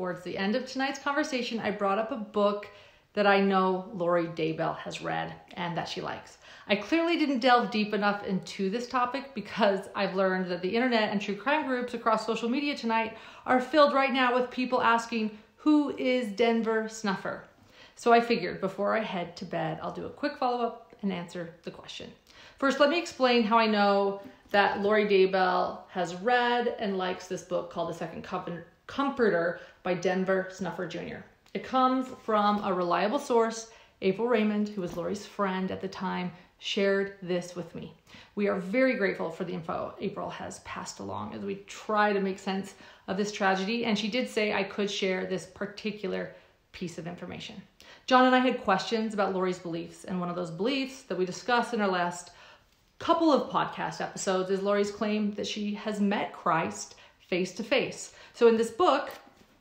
towards the end of tonight's conversation, I brought up a book that I know Lori Daybell has read and that she likes. I clearly didn't delve deep enough into this topic because I've learned that the internet and true crime groups across social media tonight are filled right now with people asking, who is Denver Snuffer? So I figured before I head to bed, I'll do a quick follow-up and answer the question. First, let me explain how I know that Lori Daybell has read and likes this book called The Second Comforter by Denver Snuffer Jr. It comes from a reliable source. April Raymond, who was Lori's friend at the time, shared this with me. We are very grateful for the info April has passed along as we try to make sense of this tragedy, and she did say I could share this particular piece of information. John and I had questions about Lori's beliefs, and one of those beliefs that we discussed in our last couple of podcast episodes is Lori's claim that she has met Christ face to face. So in this book,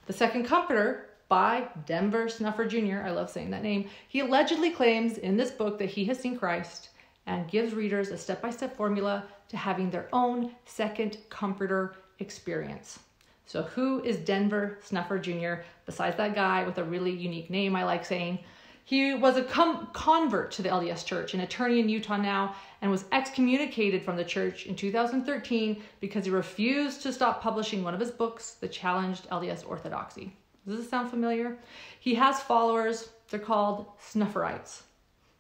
The Second Comforter, by Denver Snuffer Jr., I love saying that name, he allegedly claims in this book that he has seen Christ and gives readers a step-by-step formula to having their own second comforter experience. So who is Denver Snuffer Jr., besides that guy with a really unique name I like saying? He was a convert to the LDS Church, an attorney in Utah now, and was excommunicated from the church in 2013 because he refused to stop publishing one of his books, The Challenged LDS Orthodoxy. Does this sound familiar? He has followers. They're called Snufferites.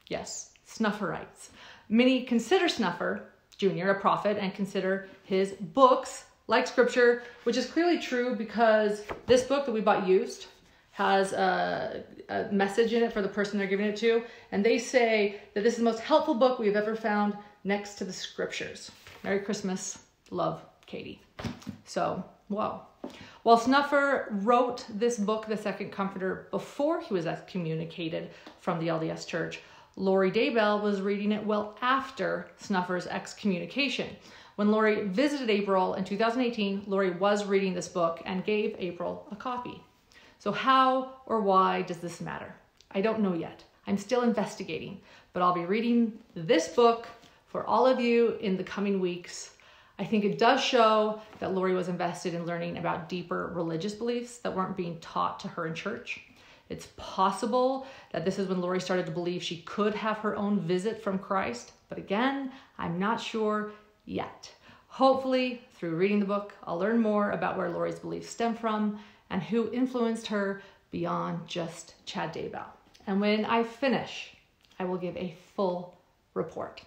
Yes, Snufferites. Many consider Snuffer Jr. a prophet and consider his books like scripture, which is clearly true because this book that we bought used has a message in it for the person they're giving it to. And they say that this is the most helpful book we've ever found next to the scriptures. Merry Christmas. Love, Katie. So, whoa. While Snuffer wrote this book, The Second Comforter, before he was excommunicated from the LDS Church, Lori Daybell was reading it well after Snuffer's excommunication. When Lori visited April in 2018, Lori was reading this book and gave April a copy. So how or why does this matter? I don't know yet. I'm still investigating, but I'll be reading this book for all of you in the coming weeks. I think it does show that Lori was invested in learning about deeper religious beliefs that weren't being taught to her in church. It's possible that this is when Lori started to believe she could have her own visit from Christ, but again, I'm not sure yet. Hopefully, through reading the book, I'll learn more about where Lori's beliefs stem from and who influenced her beyond just Chad Daybell. And when I finish, I will give a full report.